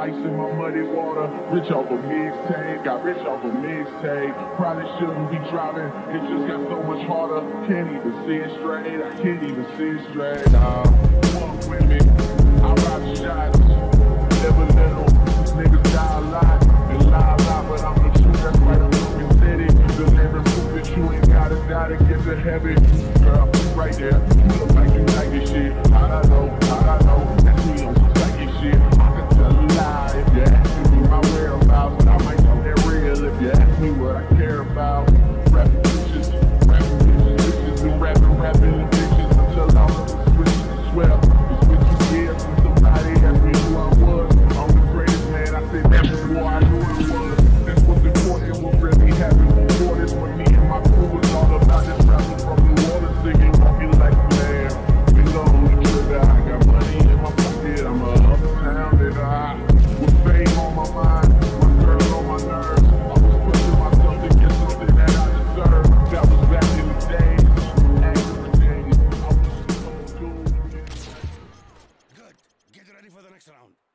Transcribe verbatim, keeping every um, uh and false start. Ice in my muddy water, rich off a mixtape, got rich off a mixtape. Probably shouldn't be driving, it just got so much harder. Can't even see it straight, I can't even see it straight. Nah, walk with me, I rock shots, never little. Niggas die a lot, they lie a lot, but I'm the truth, that's right, I'm stupid city. The lyrics stupid, you ain't gotta die to get to heaven. Girl, right there, you look like you like this shit. I don't know, I don't know, that's me on some psychic shit. If you ask me my whereabouts, I might know that real. If you ask me what I care about, rapping bitches, rapping bitches, bitches, and rapping, rapping the bitches until all of the switches swear. The switches years when somebody asked me who I was. I'm the greatest man, I said that before I knew it was. That's what's important, what really happened before this. When me and my crew was all about this rapping from the water, singing, walking like a man. We know we trigger, I got money in my pocket, I'm a uptown nigga, I my mind, my girl on my nerves. I was pushing myself to get something that I deserve. That was back in the days. Good. Get ready for the next round.